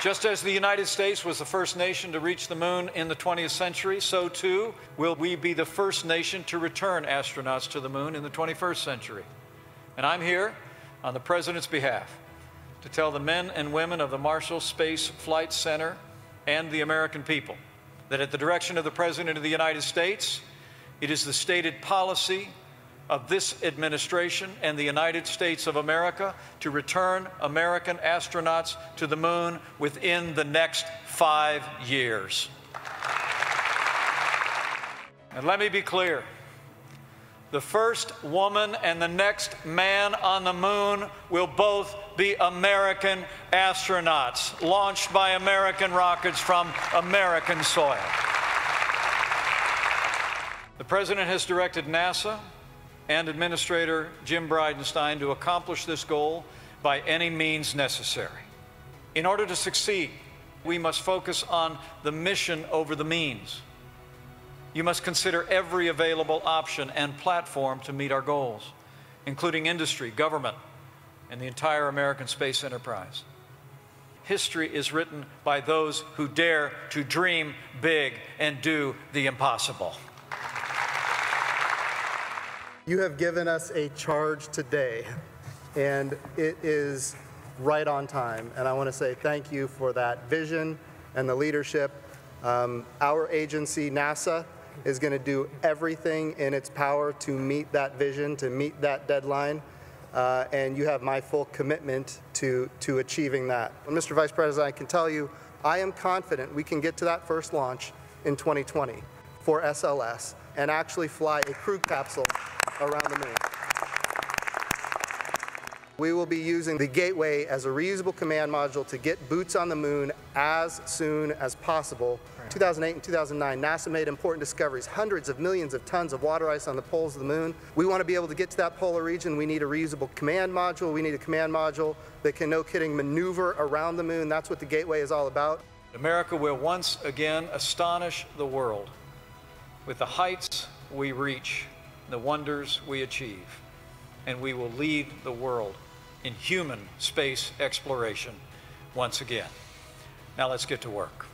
Just as the United States was the first nation to reach the moon in the 20th century, so too will we be the first nation to return astronauts to the moon in the 21st century. And I'm here on the President's behalf to tell the men and women of the Marshall Space Flight Center and the American people that at the direction of the President of the United States, it is the stated policy of this administration and the United States of America to return American astronauts to the moon within the next 5 years. And let me be clear, the first woman and the next man on the moon will both be American astronauts, launched by American rockets from American soil. The President has directed NASA and Administrator Jim Bridenstine to accomplish this goal by any means necessary. In order to succeed, we must focus on the mission over the means. You must consider every available option and platform to meet our goals, including industry, government, and the entire American space enterprise. History is written by those who dare to dream big and do the impossible. You have given us a charge today, and it is right on time. And I want to say thank you for that vision and the leadership. Our agency, NASA, is going to do everything in its power to meet that vision, to meet that deadline. And you have my full commitment to achieving that. Well, Mr. Vice President, I can tell you, I am confident we can get to that first launch in 2020 for SLS and actually fly a crew capsule around the moon. We will be using the Gateway as a reusable command module to get boots on the moon as soon as possible. 2008 and 2009, NASA made important discoveries, hundreds of millions of tons of water ice on the poles of the moon. We want to be able to get to that polar region. We need a reusable command module. We need a command module that can, no kidding, maneuver around the moon. That's what the Gateway is all about. America will once again astonish the world with the heights we reach, the wonders we achieve, and we will lead the world in human space exploration once again. Now let's get to work.